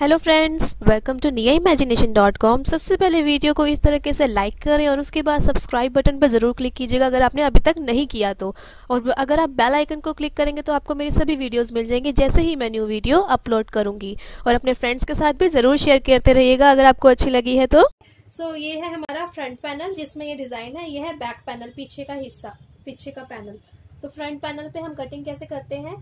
Hello friends, welcome to niaimagination.com। सबसे पहले video को इस तरीके से लाइक करें और उसके बाद सब्सक्राइब बटन पर ज़रूर क्लिक कीजिएगा अगर आपने अभी तक नहीं किया तो। और अगर आप बेल आइकन को क्लिक करेंगे तो आपको मेरी सभी वीडियोस मिल जाएंगी जैसे ही मैं न्यू वीडियो अपलोड करूँगी। और अपने फ्रेंड्स के साथ भी ज़रूर शेयर करते रहिएगा अगर आपको अच्छी लगी है तो। सो ये है हमारा फ्रंट पैनल जिसमें ये डिज़ाइन है, ये है बैक पैनल, पीछे का हिस्सा, पीछे का पैनल। तो फ्रंट पैनल पे हम कटिंग कैसे करते हैं,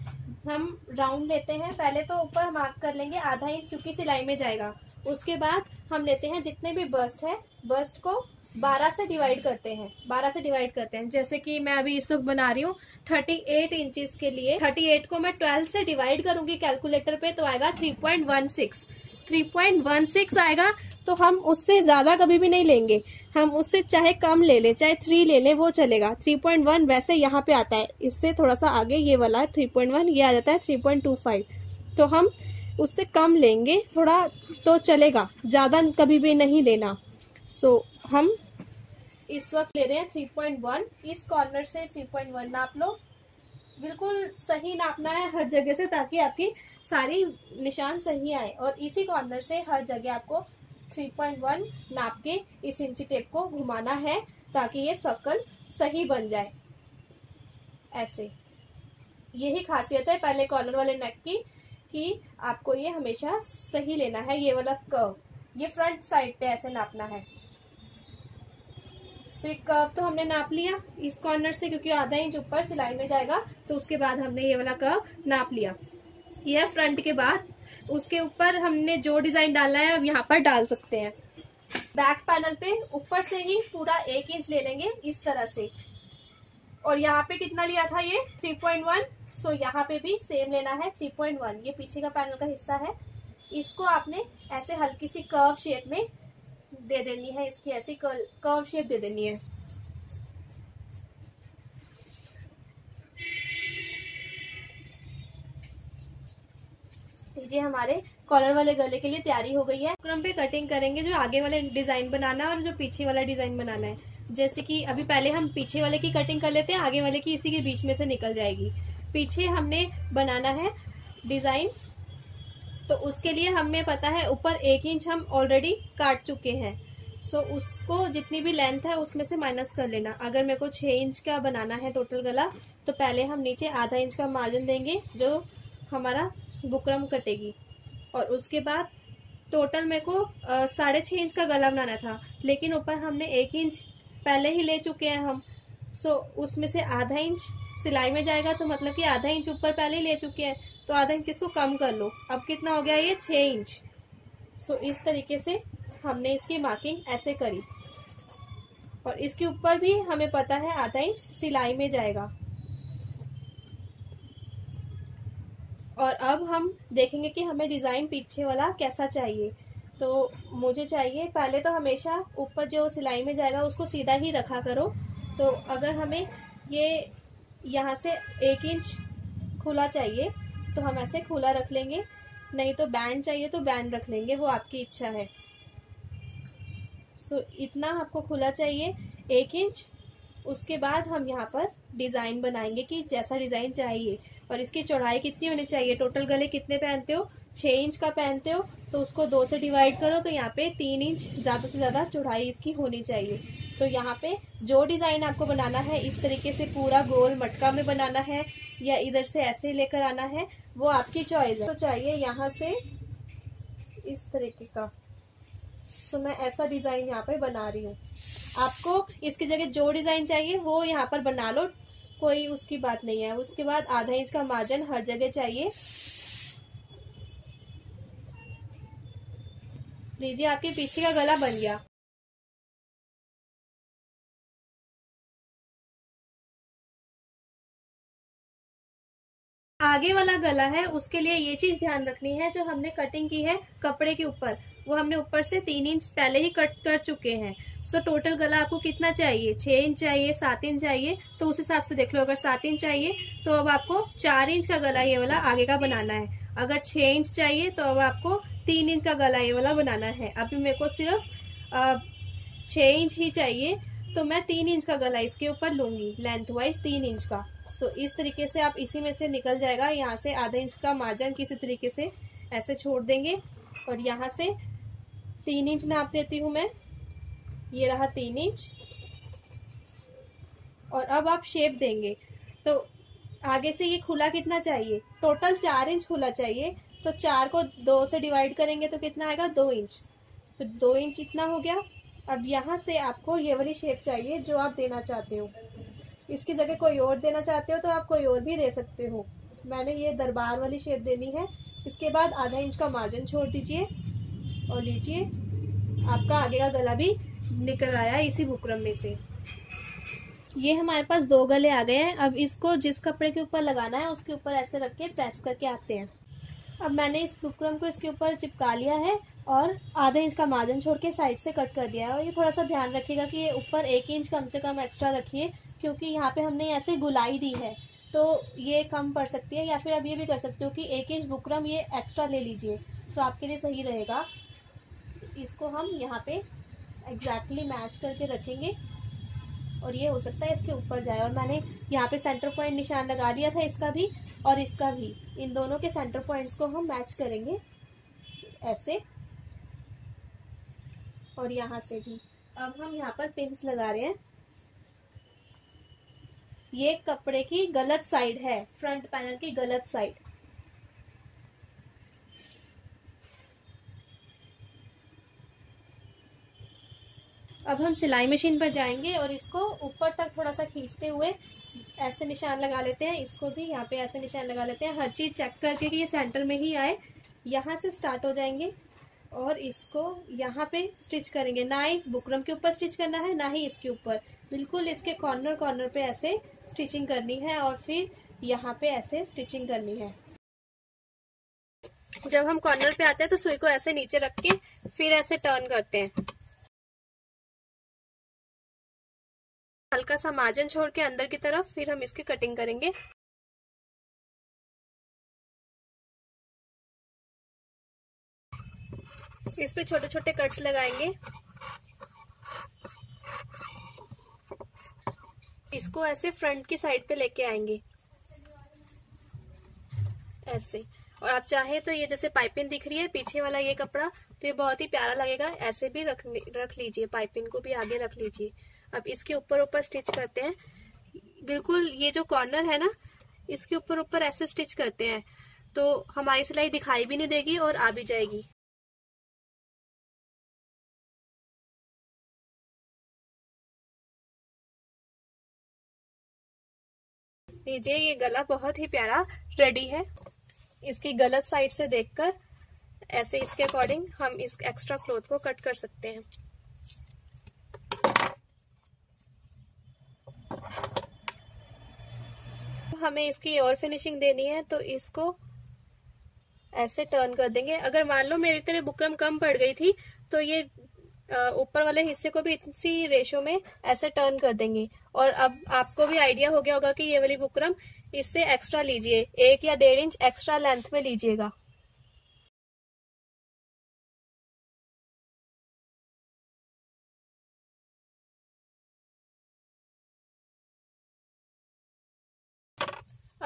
हम राउंड लेते हैं पहले तो, ऊपर मार्क कर लेंगे आधा इंच क्योंकि सिलाई में जाएगा। उसके बाद हम लेते हैं जितने भी बस्ट है, बस्ट को 12 से डिवाइड करते हैं, 12 से डिवाइड करते हैं। जैसे कि मैं अभी इस वक्त बना रही हूँ 38 इंचेस के लिए, 38 को मैं 12 से डिवाइड करूंगी कैलकुलेटर पे तो आएगा 3.16, 3.16 आएगा। तो हम उससे ज़्यादा कभी भी नहीं लेंगे, हम उससे चाहे कम ले लें, चाहे 3 ले लें वो चलेगा। 3.1 वैसे यहाँ पे आता है, इससे थोड़ा सा आगे ये वाला 3.1, ये आ जाता है 3.25। तो हम उससे कम लेंगे थोड़ा तो चलेगा, ज़्यादा कभी भी नहीं लेना। सो हम इस वक्त ले रहे हैं 3.1, इस कॉर्नर से 3.1 नाप लो, बिल्कुल सही नापना है हर जगह से ताकि आपकी सारी निशान सही आए। और इसी कॉर्नर से हर जगह आपको 3.1 नाप के इस इंची टेप को घुमाना है ताकि ये सर्कल सही बन जाए। ऐसे यही खासियत है पहले कॉर्नर वाले नेक की कि आपको ये हमेशा सही लेना है। ये वाला कर्व ये फ्रंट साइड पे ऐसे नापना है। तो एक कर्व तो हमने नाप लिया इस कॉर्नर से क्योंकि आधा इंच ऊपर सिलाई में जाएगा, तो उसके बाद हमने ये वाला कर्व नाप लिया। यह फ्रंट के बाद उसके ऊपर हमने जो डिजाइन डालना है अब यहाँ पर डाल सकते हैं। बैक पैनल पे ऊपर से ही पूरा 1 इंच ले लेंगे इस तरह से। और यहाँ पे कितना लिया था ये 3.1, सो यहाँ पे भी सेम लेना है 3.1। ये पीछे का पैनल का हिस्सा है, इसको आपने ऐसे हल्की सी कर्व शेप में दे देनी है, इसकी ऐसी कर्व शेप दे देनी है। जी हमारे कॉलर वाले गले के लिए तैयारी हो गई है। क्रम पे कटिंग करेंगे जो आगे वाले डिजाइन बनाना है और जो पीछे वाला डिजाइन बनाना है। जैसे कि अभी पहले हम पीछे वाले की कटिंग कर लेते हैं, आगे वाले की इसी के बीच में से निकल जाएगी। पीछे हमने बनाना है डिजाइन, तो उसके लिए हमें पता है ऊपर 1 इंच हम ऑलरेडी काट चुके हैं। सो उसको जितनी भी लेंथ है उसमें से माइनस कर लेना। अगर मेरे को 6 इंच का बनाना है टोटल गला तो पहले हम नीचे आधा इंच का मार्जिन देंगे जो हमारा बुकरम कटेगी। और उसके बाद टोटल मेरे को 6.5 इंच का गला बनाना था लेकिन ऊपर हमने 1 इंच पहले ही ले चुके हैं हम। सो उसमें से आधा इंच सिलाई में जाएगा तो मतलब कि आधा इंच ऊपर पहले ही ले चुके हैं, तो आधा इंच इसको कम कर लो। अब कितना हो गया ये 6 इंच। सो इस तरीके से हमने इसकी मार्किंग ऐसे करी। और इसके ऊपर भी हमें पता है आधा इंच सिलाई में जाएगा। और अब हम देखेंगे कि हमें डिज़ाइन पीछे वाला कैसा चाहिए। तो मुझे चाहिए पहले तो हमेशा ऊपर जो सिलाई में जाएगा उसको सीधा ही रखा करो। तो अगर हमें ये यहाँ से 1 इंच खुला चाहिए तो हम ऐसे खुला रख लेंगे, नहीं तो बैंड चाहिए तो बैंड रख लेंगे, वो आपकी इच्छा है। सो इतना आपको खुला चाहिए 1 इंच। उसके बाद हम यहाँ पर डिज़ाइन बनाएंगे कि जैसा डिज़ाइन चाहिए। और इसकी चौड़ाई कितनी होनी चाहिए, टोटल गले कितने पहनते हो, 6 इंच का पहनते हो तो उसको 2 से डिवाइड करो तो यहाँ पे 3 इंच ज़्यादा से ज़्यादा चौड़ाई इसकी होनी चाहिए। तो यहाँ पे जो डिज़ाइन आपको बनाना है इस तरीके से पूरा गोल मटका में बनाना है या इधर से ऐसे लेकर आना है, वो आपकी चॉइस है। तो चाहिए यहाँ से इस तरीके का, तो मैं ऐसा डिज़ाइन यहाँ पर बना रही हूँ। आपको इसकी जगह जो डिज़ाइन चाहिए वो यहाँ पर बना लो, कोई उसकी बात नहीं है। उसके बाद आधा इंच का मार्जिन हर जगह चाहिए। लीजिए आपके पीछे का गला बन गया। आगे वाला गला है उसके लिए ये चीज ध्यान रखनी है, जो हमने कटिंग की है कपड़े के ऊपर वो हमने ऊपर से 3 इंच पहले ही कट कर चुके हैं। सो टोटल गला आपको कितना चाहिए, 6 इंच चाहिए, 7 इंच चाहिए, तो उस हिसाब से देख लो। अगर 7 इंच चाहिए तो अब आपको 4 इंच का गला ये वाला आगे का बनाना है। अगर 6 इंच चाहिए तो अब आपको 3 इंच का गला ये वाला बनाना है। अभी मेरे को सिर्फ 6 इंच ही चाहिए तो मैं 3 इंच का गला इसके ऊपर लूँगी, लेंथ वाइज 3 इंच का। सो इस तरीके से आप इसी में से निकल जाएगा। यहाँ से आधा इंच का मार्जिन किसी तरीके से ऐसे छोड़ देंगे और यहाँ से 3 इंच नाप लेती हूँ मैं, ये रहा 3 इंच। और अब आप शेप देंगे तो आगे से ये खुला कितना चाहिए, टोटल 4 इंच खुला चाहिए, तो 4 को 2 से डिवाइड करेंगे तो कितना आएगा, 2 इंच। तो 2 इंच इतना हो गया। अब यहाँ से आपको ये वाली शेप चाहिए जो आप देना चाहते हो, इसकी जगह कोई और देना चाहते हो तो आप कोई और भी दे सकते हो। मैंने ये दरबार वाली शेप देनी है। इसके बाद आधा इंच का मार्जिन छोड़ दीजिए और लीजिए, आपका आगे का गला भी निकल आया इसी बुकरम में से। ये हमारे पास 2 गले आ गए हैं। अब इसको जिस कपड़े के ऊपर लगाना है उसके ऊपर ऐसे रख के प्रेस करके आते हैं। अब मैंने इस बुकरम को इसके ऊपर चिपका लिया है और आधा इंच का मार्जिन छोड़ के साइड से कट कर दिया है। और ये थोड़ा सा ध्यान रखिएगा कि ये ऊपर 1 इंच कम से कम एक्स्ट्रा रखिए, क्योंकि यहाँ पे हमने ऐसे गुलाई दी है तो ये कम पड़ सकती है। या फिर आप ये भी कर सकते हो कि 1 इंच बुकरम ये एक्स्ट्रा ले लीजिए, सो आपके लिए सही रहेगा। इसको हम यहाँ पे एग्जैक्टली मैच करके रखेंगे और ये हो सकता है इसके ऊपर जाए। और मैंने यहाँ पे सेंटर पॉइंट निशान लगा दिया था, इसका भी और इसका भी, इन दोनों के सेंटर पॉइंट्स को हम मैच करेंगे ऐसे और यहाँ से भी। अब हम यहाँ पर पिंस लगा रहे हैं। ये कपड़े की गलत साइड है, फ्रंट पैनल की गलत साइड। अब हम सिलाई मशीन पर जाएंगे और इसको ऊपर तक थोड़ा सा खींचते हुए ऐसे निशान लगा लेते हैं। इसको भी यहाँ पे ऐसे निशान लगा लेते हैं। हर चीज़ चेक करके कि ये सेंटर में ही आए। यहाँ से स्टार्ट हो जाएंगे और इसको यहाँ पे स्टिच करेंगे, ना इस बुकरम के ऊपर स्टिच करना है ना ही इसके ऊपर, बिल्कुल इसके कॉर्नर कॉर्नर पे ऐसे स्टिचिंग करनी है और फिर यहाँ पे ऐसे स्टिचिंग करनी है। जब हम कॉर्नर पे आते हैं तो सुई को ऐसे नीचे रख के फिर ऐसे टर्न करते हैं। हल्का सा मार्जिन छोड़ के अंदर की तरफ, फिर हम इसकी कटिंग करेंगे। इस पे छोटे छोटे कट्स लगाएंगे। इसको ऐसे फ्रंट की साइड पे लेके आएंगे ऐसे। और आप चाहे तो ये जैसे पाइपिंग दिख रही है पीछे वाला ये कपड़ा, तो ये बहुत ही प्यारा लगेगा, ऐसे भी रख लीजिए, पाइपिंग को भी आगे रख लीजिए। अब इसके ऊपर ऊपर स्टिच करते हैं, बिल्कुल ये जो कॉर्नर है ना इसके ऊपर ऊपर ऐसे स्टिच करते हैं तो हमारी सिलाई दिखाई भी नहीं देगी और आ भी जाएगी। लीजिए, ये गला बहुत ही प्यारा रेडी है। इसकी गलत साइड से देखकर ऐसे इसके अकॉर्डिंग हम इस एक्स्ट्रा क्लॉथ को कट कर सकते हैं। हमें इसकी और फिनिशिंग देनी है तो इसको ऐसे टर्न कर देंगे। अगर मान लो मेरी तरह बुकरम कम पड़ गई थी तो ये ऊपर वाले हिस्से को भी इसी रेशो में ऐसे टर्न कर देंगे। और अब आपको भी आइडिया हो गया होगा कि ये वाली बुकरम इससे एक्स्ट्रा लीजिए, 1 या 1.5 इंच एक्स्ट्रा लेंथ में लीजिएगा।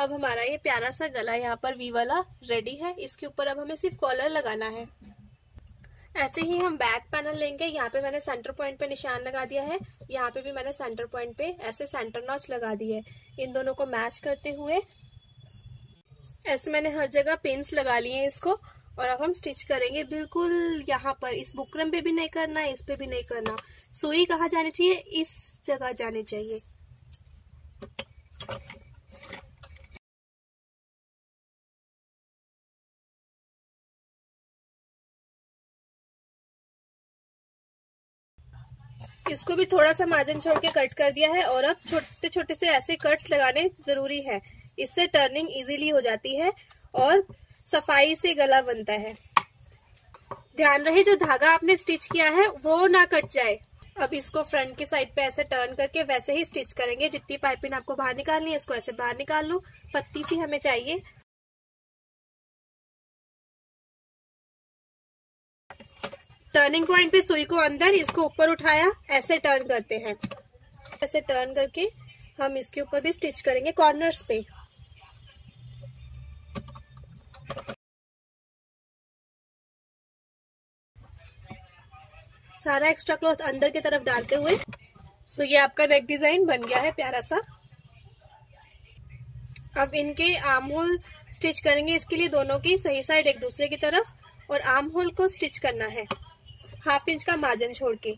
अब हमारा ये प्यारा सा गला यहाँ पर वी वाला रेडी है। इसके ऊपर अब हमें सिर्फ कॉलर लगाना है। ऐसे ही हम बैक पैनल लेंगे। यहाँ पे मैंने सेंटर पॉइंट पे निशान लगा दिया है, यहाँ पे भी मैंने सेंटर पॉइंट पे ऐसे सेंटर नॉच लगा दी है। इन दोनों को मैच करते हुए ऐसे मैंने हर जगह पिंस लगा लिए हैं इसको। और अब हम स्टिच करेंगे बिल्कुल यहाँ पर, इस बुकरम पे भी नहीं करना, इस पे भी नहीं करना। सुई कहाँ जानी चाहिए, इस जगह जानी चाहिए। इसको भी थोड़ा सा मार्जिन छोड़ के कट कर दिया है। और अब छोटे छोटे से ऐसे कट्स लगाने जरूरी है, इससे टर्निंग इजीली हो जाती है और सफाई से गला बनता है। ध्यान रहे जो धागा आपने स्टिच किया है वो ना कट जाए। अब इसको फ्रंट की साइड पे ऐसे टर्न करके वैसे ही स्टिच करेंगे। जितनी पाइपिंग आपको बाहर निकालनी है इसको ऐसे बाहर निकाल लो, पत्ती सी हमें चाहिए। टर्निंग पॉइंट पे सुई को अंदर, इसको ऊपर उठाया, ऐसे टर्न करते हैं। ऐसे टर्न करके हम इसके ऊपर भी स्टिच करेंगे कॉर्नर्स पे। सारा एक्स्ट्रा क्लॉथ अंदर की तरफ डालते हुए। सो ये आपका नेक डिजाइन बन गया है प्यारा सा। अब इनके आर्म होल स्टिच करेंगे, इसके लिए दोनों की सही साइड एक दूसरे की तरफ और आर्म होल को स्टिच करना है हाफ इंच का मार्जिन छोड़ के।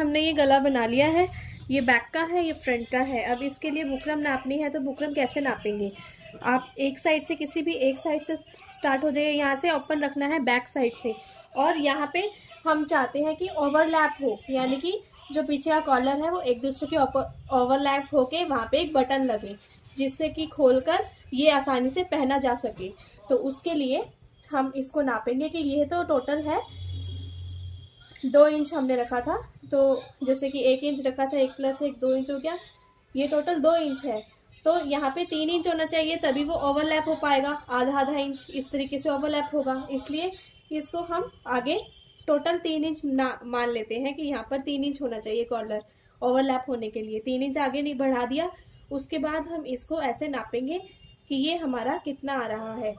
हमने ये गला बना लिया है, ये बैक का है, ये फ्रंट का है। अब इसके लिए बुकरम नापनी है, तो बुकरम कैसे नापेंगे? आप एक साइड से, किसी भी एक साइड से स्टार्ट हो जाइए, यहाँ से ओपन रखना है बैक साइड से। और यहाँ पे हम चाहते हैं कि ओवरलैप हो, यानी कि जो पीछे का कॉलर है वो एक दूसरे के ओवरलैप होके वहाँ पे एक बटन लगे, जिससे कि खोलकर ये आसानी से पहना जा सके। तो उसके लिए हम इसको नापेंगे कि ये तो टोटल है 2 इंच हमने रखा था, तो जैसे कि 1 इंच रखा था, 1 प्लस 1 2 इंच हो गया, ये टोटल 2 इंच है। तो यहाँ पे 3 इंच होना चाहिए, तभी वो ओवरलैप हो पाएगा, आधा आधा इंच इस तरीके से ओवरलैप होगा। इसलिए इसको हम आगे टोटल 3 इंच ना मान लेते हैं कि यहाँ पर 3 इंच होना चाहिए कॉर्नर ओवरलैप होने के लिए। 3 इंच आगे नहीं बढ़ा दिया। उसके बाद हम इसको ऐसे नापेंगे कि ये हमारा कितना आ रहा है,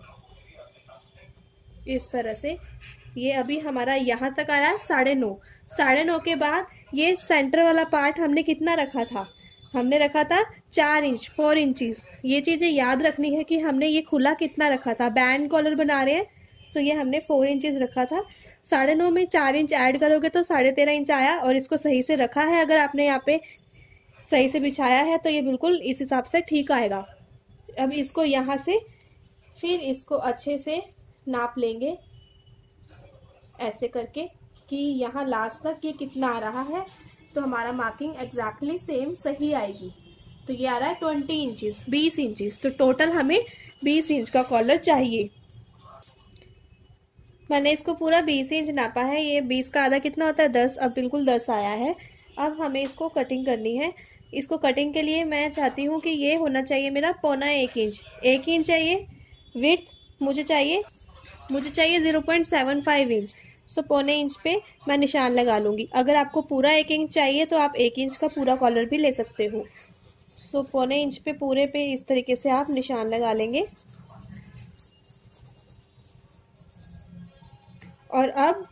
इस तरह से। ये अभी हमारा यहाँ तक आया 9.5। 9.5 के बाद ये सेंटर वाला पार्ट हमने कितना रखा था? हमने रखा था 4 इंच, 4 इंचज। ये चीज़ें याद रखनी है कि हमने ये खुला कितना रखा था। बैंड कॉलर बना रहे हैं, सो ये हमने 4 इंचज रखा था। 9.5 में 4 इंच ऐड करोगे तो 13.5 इंच आया। और इसको सही से रखा है, अगर आपने यहाँ पे सही से बिछाया है तो ये बिल्कुल इस हिसाब से ठीक आएगा। अब इसको यहाँ से फिर इसको अच्छे से नाप लेंगे ऐसे करके कि यहाँ लास्ट तक ये कितना आ रहा है। तो हमारा मार्किंग एग्जैक्टली सेम सही आएगी। तो ये आ रहा है 20 इंचज, 20 इंचज। तो टोटल हमें 20 इंच का कॉलर चाहिए। मैंने इसको पूरा 20 इंच नापा है। ये 20 का आधा कितना होता है? 10। अब बिल्कुल 10 आया है। अब हमें इसको कटिंग करनी है। इसको कटिंग के लिए मैं चाहती हूँ कि ये होना चाहिए मेरा 0.25 इंच। 1 इंच चाहिए विड्थ, मुझे चाहिए 0.75 इंच। सो 0.25 इंच पे मैं निशान लगा लूँगी। अगर आपको पूरा 1 इंच चाहिए तो आप 1 इंच का पूरा कॉलर भी ले सकते हो। सो 0.25 इंच पे पूरे पे इस तरीके से आप निशान लगा लेंगे। और अब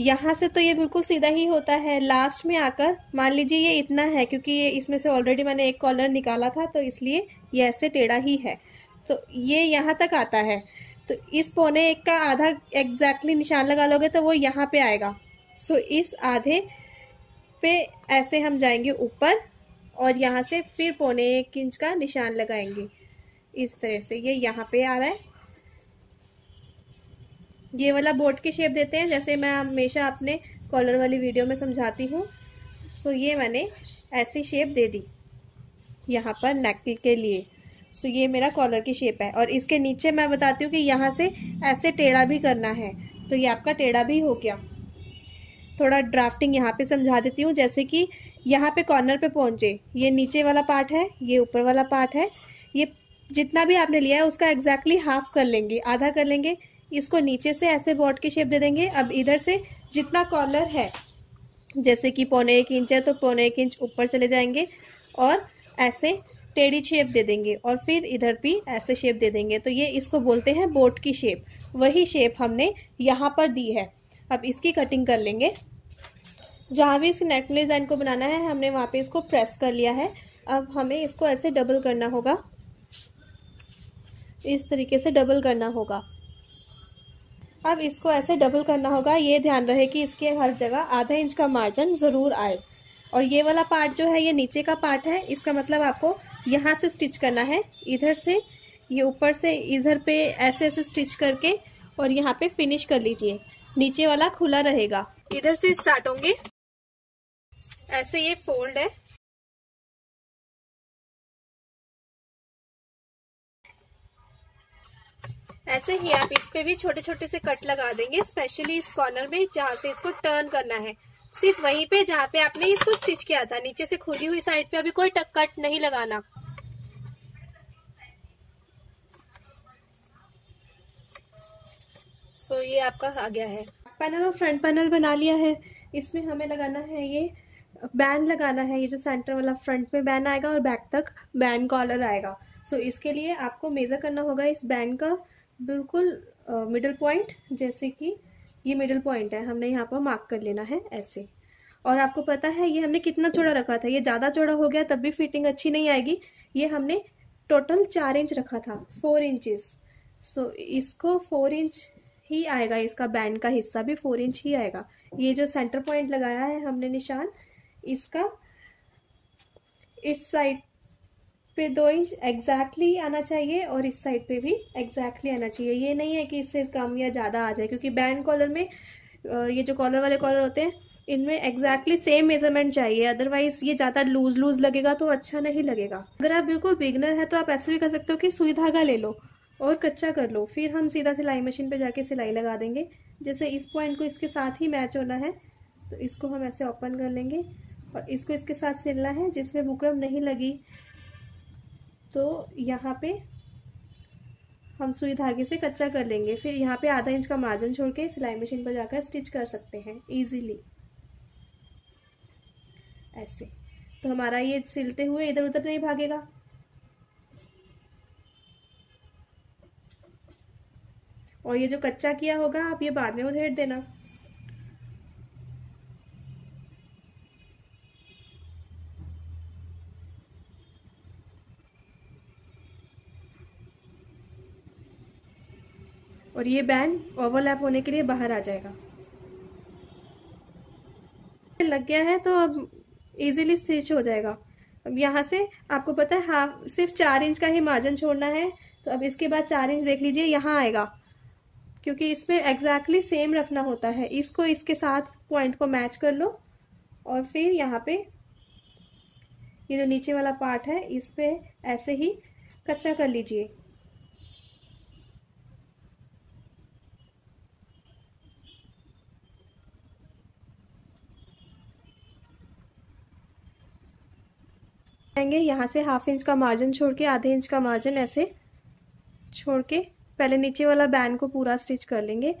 यहाँ से तो ये बिल्कुल सीधा ही होता है। लास्ट में आकर मान लीजिए ये इतना है, क्योंकि ये इसमें से ऑलरेडी मैंने एक कॉलर निकाला था, तो इसलिए ये ऐसे टेढ़ा ही है। तो ये यहाँ तक आता है। तो इस 0.25 का आधा एग्जैक्टली निशान लगा लोगे तो वो यहाँ पे आएगा। सो इस आधे पे ऐसे हम जाएंगे ऊपर और यहाँ से फिर 0.25 इंच का निशान लगाएंगे इस तरह से। ये यहाँ पे आ रहा है। ये वाला बोट की शेप देते हैं, जैसे मैं हमेशा अपने कॉलर वाली वीडियो में समझाती हूँ। सो ये मैंने ऐसी शेप दे दी यहाँ पर नेक के लिए। सो ये मेरा कॉलर की शेप है। और इसके नीचे मैं बताती हूँ कि यहाँ से ऐसे टेढ़ा भी करना है। तो ये आपका टेढ़ा भी हो गया। थोड़ा ड्राफ्टिंग यहाँ पे समझा देती हूँ, जैसे कि यहाँ पे कॉर्नर पे पहुँचे, ये नीचे वाला पार्ट है, ये ऊपर वाला पार्ट है। ये जितना भी आपने लिया है उसका एग्जैक्टली हाफ कर लेंगे, आधा कर लेंगे। इसको नीचे से ऐसे बॉट की शेप दे देंगे। अब इधर से जितना कॉलर है, जैसे कि 0.25 इंच है, तो 0.25 इंच ऊपर चले जाएंगे और ऐसे टेढ़ी शेप दे देंगे। और फिर इधर भी ऐसे शेप दे देंगे। तो ये इसको बोलते हैं बोट की शेप। वही शेप हमने यहाँ पर दी है। अब इसकी कटिंग कर लेंगे। जहाँ भी इसकी नेक डिज़ाइन को बनाना है हमने वहाँ पे इसको प्रेस कर लिया है। अब हमें इसको ऐसे डबल करना होगा, इस तरीके से डबल करना होगा। अब इसको ऐसे डबल करना होगा। ये ध्यान रहे कि इसके हर जगह आधा इंच का मार्जिन ज़रूर आए। और ये वाला पार्ट जो है ये नीचे का पार्ट है, इसका मतलब आपको यहाँ से स्टिच करना है, इधर से ये ऊपर से इधर पे ऐसे ऐसे स्टिच करके और यहाँ पे फिनिश कर लीजिए। नीचे वाला खुला रहेगा, इधर से स्टार्ट होंगे ऐसे। ये फोल्ड है, ऐसे ही आप इस पे भी छोटे छोटे से कट लगा देंगे, स्पेशली इस कॉर्नर में जहाँ से इसको टर्न करना है, सिर्फ वहीं पे जहाँ पे आपने इसको स्टिच किया था। नीचे से खुली हुई साइड पे अभी कोई कट नहीं लगाना। सो ये आपका आ गया है। पैनल और फ्रंट पैनल बना लिया है। इसमें हमें लगाना है, ये बैंड लगाना है। ये जो सेंटर वाला फ्रंट पे बैंड आएगा और बैक तक बैंड कॉलर आएगा। सो इसके लिए आपको मेज़र करना होगा इस बैंड का बिल्कुल मिडल पॉइंट, जैसे कि ये मिडल पॉइंट है, हमने यहाँ पर मार्क कर लेना है ऐसे। और आपको पता है ये हमने कितना चौड़ा रखा था, ये ज़्यादा चौड़ा हो गया तब भी फिटिंग अच्छी नहीं आएगी। ये हमने टोटल 4 इंच रखा था, 4 इंचेस। सो इसको 4 इंच ही आएगा, इसका बैंड का हिस्सा भी 4 इंच ही आएगा। ये जो सेंटर पॉइंट लगाया है हमने निशान, इसका इस साइड पे 2 इंच एग्जैक्टली आना चाहिए और इस साइड पे भी एग्जैक्टली आना चाहिए। ये नहीं है कि इससे कम या ज़्यादा आ जाए, क्योंकि बैंड कॉलर में ये जो कॉलर वाले कॉलर होते हैं इनमें एग्जैक्टली सेम मेजरमेंट चाहिए, अदरवाइज ये ज़्यादा लूज लगेगा तो अच्छा नहीं लगेगा। अगर आप बिल्कुल बिगनर है तो आप ऐसे भी कर सकते हो कि सुई धागा ले लो और कच्चा कर लो, फिर हम सीधा सिलाई मशीन पे जाके सिलाई लगा देंगे। जैसे इस पॉइंट को इसके साथ ही मैच होना है तो इसको हम ऐसे ओपन कर लेंगे और इसको इसके साथ सिलना है। जिसमें बुकरम नहीं लगी तो यहाँ पे हम सुई धागे से कच्चा कर लेंगे, फिर यहाँ पे आधा इंच का मार्जिन छोड़ के सिलाई मशीन पर जाकर स्टिच कर सकते हैं ईजीली ऐसे। तो हमारा ये सिलते हुए इधर उधर नहीं भागेगा। और ये जो कच्चा किया होगा आप ये बाद में उधेड़ देना। और ये बैंड ओवरलैप होने के लिए बाहर आ जाएगा। लग गया है तो अब इजीली स्टिच हो जाएगा। अब यहाँ से आपको पता है हाफ, सिर्फ 4 इंच का ही मार्जिन छोड़ना है। तो अब इसके बाद 4 इंच देख लीजिए यहाँ आएगा, क्योंकि इसमें एग्जैक्टली सेम रखना होता है। इसको इसके साथ पॉइंट को मैच कर लो और फिर यहाँ पे ये जो नीचे वाला पार्ट है इस पे ऐसे ही कच्चा कर लीजिए। यहाँ से हाफ इंच का मार्जिन छोड़ के आधे इंच का मार्जिन ऐसे छोड़ के पहले नीचे वाला बैंड को पूरा स्टिच कर लेंगे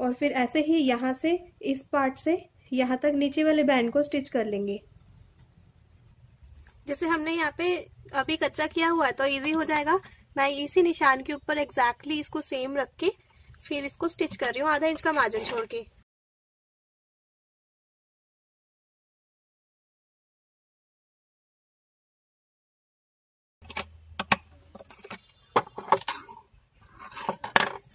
और फिर ऐसे ही यहाँ से इस पार्ट से यहाँ तक नीचे वाले बैंड को स्टिच कर लेंगे। जैसे हमने यहाँ पे अभी कच्चा किया हुआ है तो इजी हो जाएगा। मैं इसी निशान के ऊपर एग्जैक्टली इसको सेम रख के फिर इसको स्टिच कर रही हूँ आधा इंच का मार्जिन छोड़ के।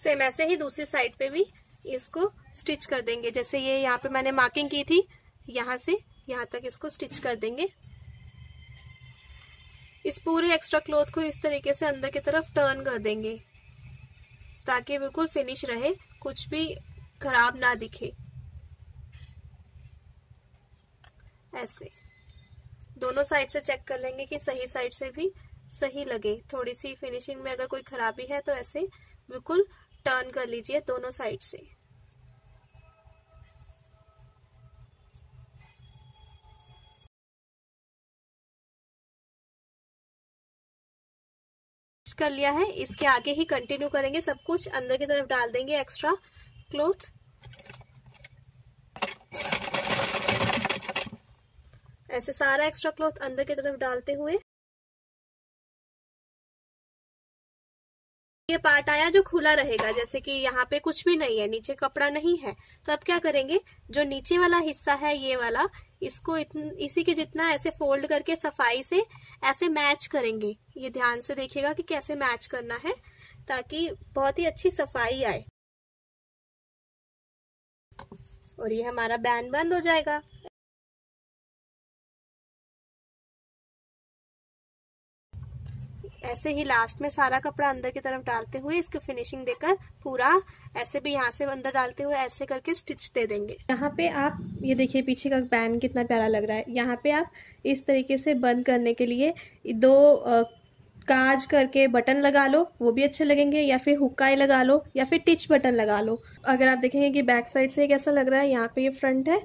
सेम ऐसे ही दूसरी साइड पे भी इसको स्टिच कर देंगे। जैसे ये यहाँ पे मैंने मार्किंग की थी, यहाँ से यहाँ तक इसको स्टिच कर देंगे। इस पूरे एक्स्ट्रा क्लॉथ को इस तरीके से अंदर की तरफ टर्न कर देंगे ताकि बिल्कुल फिनिश रहे, कुछ भी खराब ना दिखे। ऐसे दोनों साइड से चेक कर लेंगे कि सही साइड से भी सही लगे। थोड़ी सी फिनिशिंग में अगर कोई खराबी है तो ऐसे बिल्कुल टर्न कर लीजिए दोनों साइड से। कर लिया है, इसके आगे ही कंटिन्यू करेंगे, सब कुछ अंदर की तरफ डाल देंगे एक्स्ट्रा क्लॉथ। ऐसे सारा एक्स्ट्रा क्लॉथ अंदर की तरफ डालते हुए ये पार्ट आया जो खुला रहेगा। जैसे कि यहाँ पे कुछ भी नहीं है, नीचे कपड़ा नहीं है, तो अब क्या करेंगे, जो नीचे वाला हिस्सा है ये वाला, इसको इसी के जितना ऐसे फोल्ड करके सफाई से ऐसे मैच करेंगे। ये ध्यान से देखिएगा कि कैसे मैच करना है ताकि बहुत ही अच्छी सफाई आए। और ये हमारा बैंड बंद हो जाएगा। ऐसे ही लास्ट में सारा कपड़ा अंदर की तरफ डालते हुए इसको फिनिशिंग देकर पूरा ऐसे भी यहाँ से अंदर डालते हुए ऐसे करके स्टिच दे देंगे। यहाँ पे आप ये देखिए पीछे का बैंड कितना प्यारा लग रहा है। यहाँ पे आप इस तरीके से बंद करने के लिए 2 काज करके बटन लगा लो, वो भी अच्छे लगेंगे, या फिर हुक्काई लगा लो या फिर टिच बटन लगा लो। अगर आप देखेंगे कि बैक साइड से कैसा लग रहा है, यहाँ पे ये फ्रंट है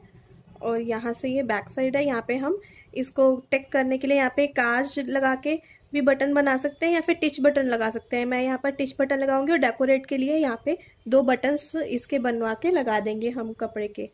और यहाँ से ये बैक साइड है। यहाँ पे हम इसको टेक करने के लिए यहाँ पे काज लगा के भी बटन बना सकते हैं या फिर टिच बटन लगा सकते हैं। मैं यहाँ पर टिच बटन लगाऊंगी और डेकोरेट के लिए यहाँ पे 2 बटन्स इसके बनवा के लगा देंगे हम कपड़े के।